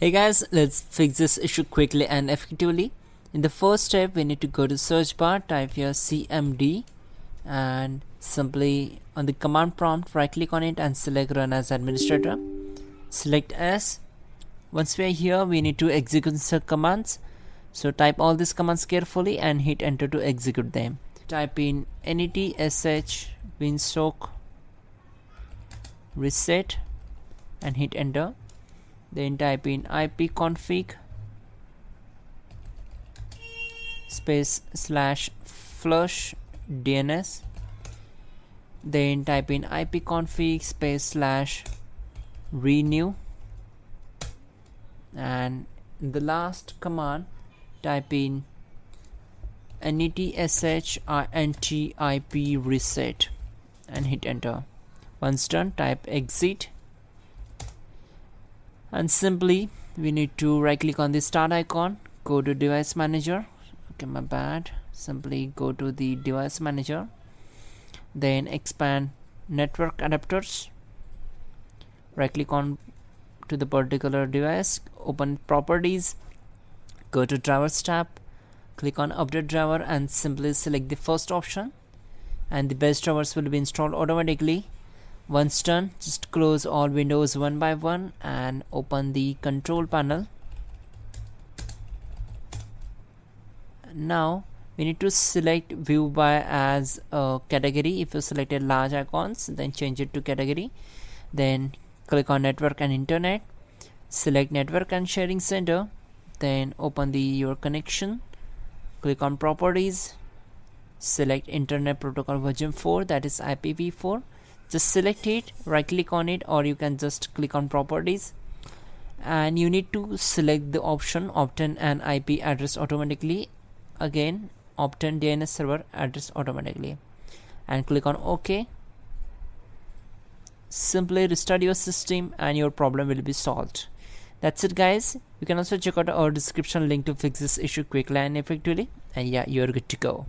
Hey guys, let's fix this issue quickly and effectively. In the first step, we need to go to search bar, type here cmd and simply on the command prompt right click on it and select run as administrator. Select S. Once we are here, we need to execute some commands. So type all these commands carefully and hit enter to execute them. Type in net sh winsock reset and hit enter. Then type in ipconfig /flush DNS. Then type in ipconfig /renew. And in the last command, type in netsh intip reset and hit enter. Once done, type exit. And simply we need to right click on the start icon, go to device manager. Okay, my bad. Simply go to the device manager, then expand network adapters, right click on to the particular device, open properties, go to drivers tab, click on update driver and simply select the first option and the base drivers will be installed automatically. Once done, just close all windows one by one and open the control panel. Now we need to select view by as a category. If you selected large icons, then change it to category. Then click on network and internet, select network and sharing center, then open your connection, click on properties, select internet protocol version 4, that is IPv4. Just select it, right click on it, or you can just click on properties and you need to select the option obtain an IP address automatically, again obtain DNS server address automatically, and click on OK. Simply restart your system and your problem will be solved. That's it guys. You can also check out our description link to fix this issue quickly and effectively, and yeah, you are good to go.